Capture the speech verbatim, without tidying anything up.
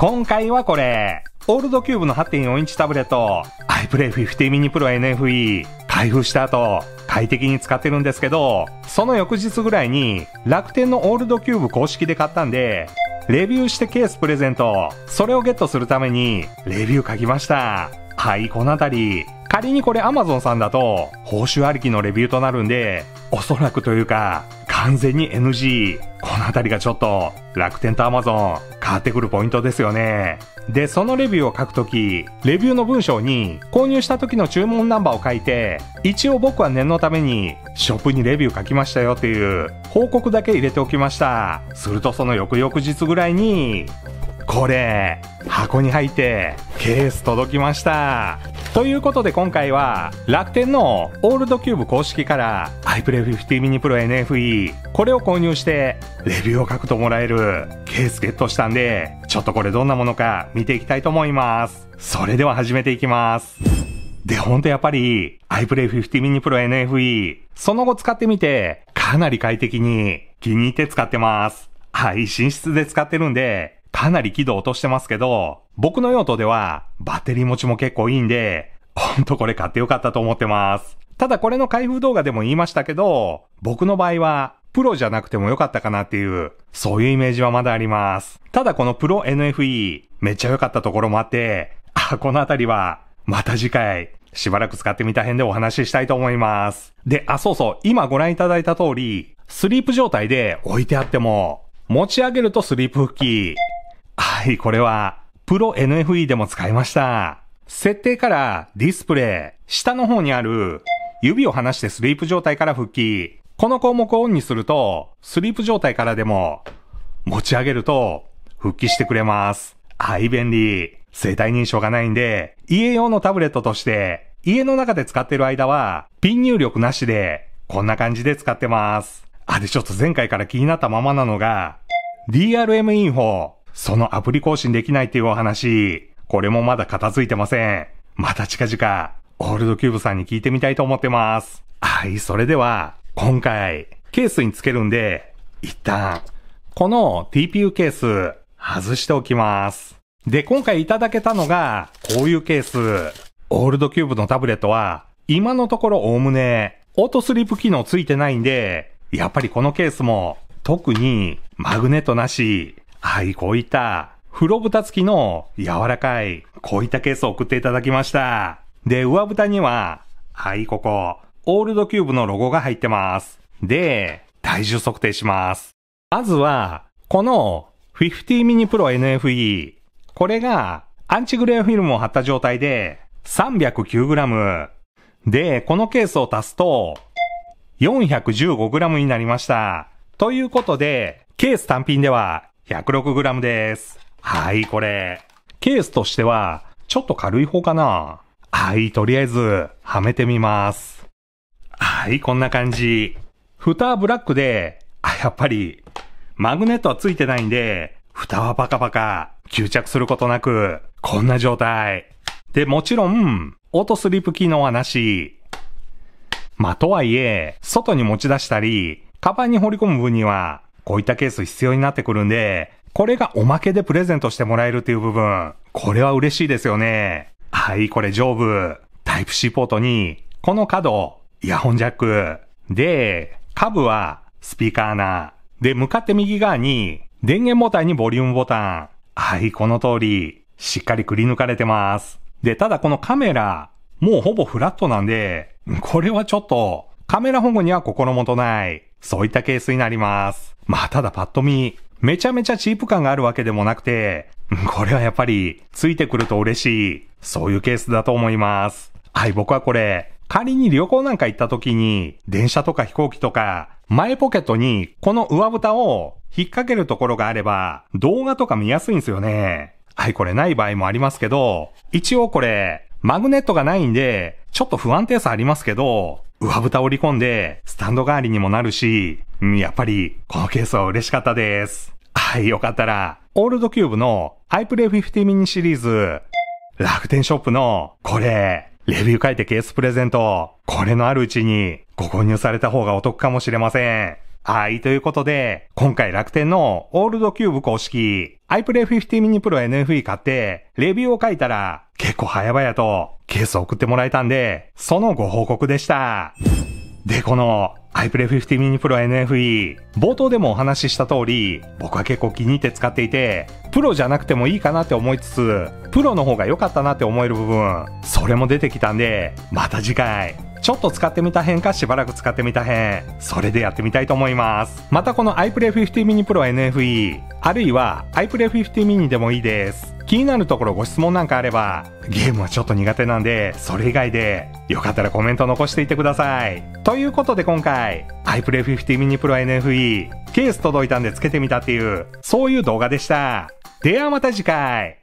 今回はこれ、Alldocubeの はちてんよん インチタブレット、iPlay フィフティ Mini Pro エヌエフイー、開封した後、快適に使ってるんですけど、その翌日ぐらいに楽天のAlldocube公式で買ったんで、レビューしてケースプレゼント、それをゲットするためにレビュー書きました。はい、このあたり。仮にこれ Amazon さんだと、報酬ありきのレビューとなるんで、おそらくというか、完全に エヌジー。このあたりがちょっと、楽天と Amazon、変わってくるポイントですよね。で、そのレビューを書くとき、レビューの文章に、購入した時の注文ナンバーを書いて、一応僕は念のために、ショップにレビュー書きましたよっていう、報告だけ入れておきました。するとその翌々日ぐらいに、これ、箱に入って、ケース届きました。ということで今回は楽天のAlldocube公式から iPlay フィフティ Mini Pro エヌエフイー これを購入してレビューを書くともらえるケースゲットしたんで、ちょっとこれどんなものか見ていきたいと思います。それでは始めていきます。で、ほんとやっぱり iPlay フィフティ Mini Pro エヌエフイー その後使ってみてかなり快適に気に入って使ってます。はい、寝室で使ってるんでかなり輝度落としてますけど、僕の用途ではバッテリー持ちも結構いいんで、ほんとこれ買ってよかったと思ってます。ただこれの開封動画でも言いましたけど、僕の場合はプロじゃなくてもよかったかなっていう、そういうイメージはまだあります。ただこのプロ エヌエフイー、めっちゃ良かったところもあって、あ、このあたりはまた次回、しばらく使ってみた辺でお話ししたいと思います。で、あ、そうそう、今ご覧いただいた通り、スリープ状態で置いてあっても、持ち上げるとスリープ復帰。はい、これは、プロ エヌエフイー でも使いました。設定からディスプレイ、下の方にある、指を離してスリープ状態から復帰。この項目をオンにすると、スリープ状態からでも、持ち上げると、復帰してくれます。はい、便利。生体認証がないんで、家用のタブレットとして、家の中で使ってる間は、ピン入力なしで、こんな感じで使ってます。あ、で、ちょっと前回から気になったままなのが、ディーアールエム インフォ。そのアプリ更新できないっていうお話、これもまだ片付いてません。また近々、Alldocubeさんに聞いてみたいと思ってます。はい、それでは、今回、ケースにつけるんで、一旦、この ティーピーユー ケース、外しておきます。で、今回いただけたのが、こういうケース。Alldocubeのタブレットは、今のところおおむね、オートスリープ機能ついてないんで、やっぱりこのケースも、特に、マグネットなし、はい、こういった、黒蓋付きの柔らかい、こういったケースを送っていただきました。で、上蓋には、はい、ここ、Alldocubeのロゴが入ってます。で、体重測定します。まずは、この、フィフティ Mini Pro エヌエフイー。これが、アンチグレーフィルムを貼った状態で、さんびゃくきゅうグラム。で、このケースを足すと、よんひゃくじゅうごグラム になりました。ということで、ケース単品では、ひゃくろくグラム です。はい、これ。ケースとしては、ちょっと軽い方かな。はい、とりあえず、はめてみます。はい、こんな感じ。蓋はブラックで、あ、やっぱり、マグネットはついてないんで、蓋はパカパカ、吸着することなく、こんな状態。で、もちろん、オートスリープ機能はなし。まあ、とはいえ、外に持ち出したり、カバンに放り込む分には、こういったケース必要になってくるんで、これがおまけでプレゼントしてもらえるっていう部分、これは嬉しいですよね。はい、これ上部、タイプ C ポートに、この角、イヤホンジャック、で、下部はスピーカー穴、で、向かって右側に、電源ボタンにボリュームボタン。はい、この通り、しっかりくり抜かれてます。で、ただこのカメラ、もうほぼフラットなんで、これはちょっと、カメラ保護には心もとない、そういったケースになります。まあただパッと見、めちゃめちゃチープ感があるわけでもなくて、これはやっぱり、ついてくると嬉しい、そういうケースだと思います。はい、僕はこれ、仮に旅行なんか行った時に、電車とか飛行機とか、前ポケットにこの上蓋を引っ掛けるところがあれば、動画とか見やすいんですよね。はい、これない場合もありますけど、一応これ、マグネットがないんで、ちょっと不安定さありますけど、上蓋を折り込んで、スタンド代わりにもなるし、やっぱり、このケースは嬉しかったです。はい、よかったら、Alldocubeの iPlay フィフティ Mini シリーズ、楽天ショップの、これ、レビュー書いてケースプレゼント、これのあるうちに、ご購入された方がお得かもしれません。はい、ということで、今回楽天のAlldocube公式iPlay フィフティ Mini Pro エヌエフイー 買って、レビューを書いたら、結構早々とケースを送ってもらえたんで、そのご報告でした。で、このiPlay フィフティ Mini Pro エヌエフイー、冒頭でもお話しした通り、僕は結構気に入って使っていて、プロじゃなくてもいいかなって思いつつ、プロの方が良かったなって思える部分、それも出てきたんで、また次回。ちょっと使ってみた辺かしばらく使ってみた辺、それでやってみたいと思います。またこの iPlay フィフティ Mini Pro エヌエフイー、あるいは iPlay フィフティ Mini でもいいです。気になるところご質問なんかあれば、ゲームはちょっと苦手なんで、それ以外で、よかったらコメント残していてください。ということで今回、iPlay フィフティ Mini Pro エヌエフイー、ケース届いたんでつけてみたっていう、そういう動画でした。ではまた次回。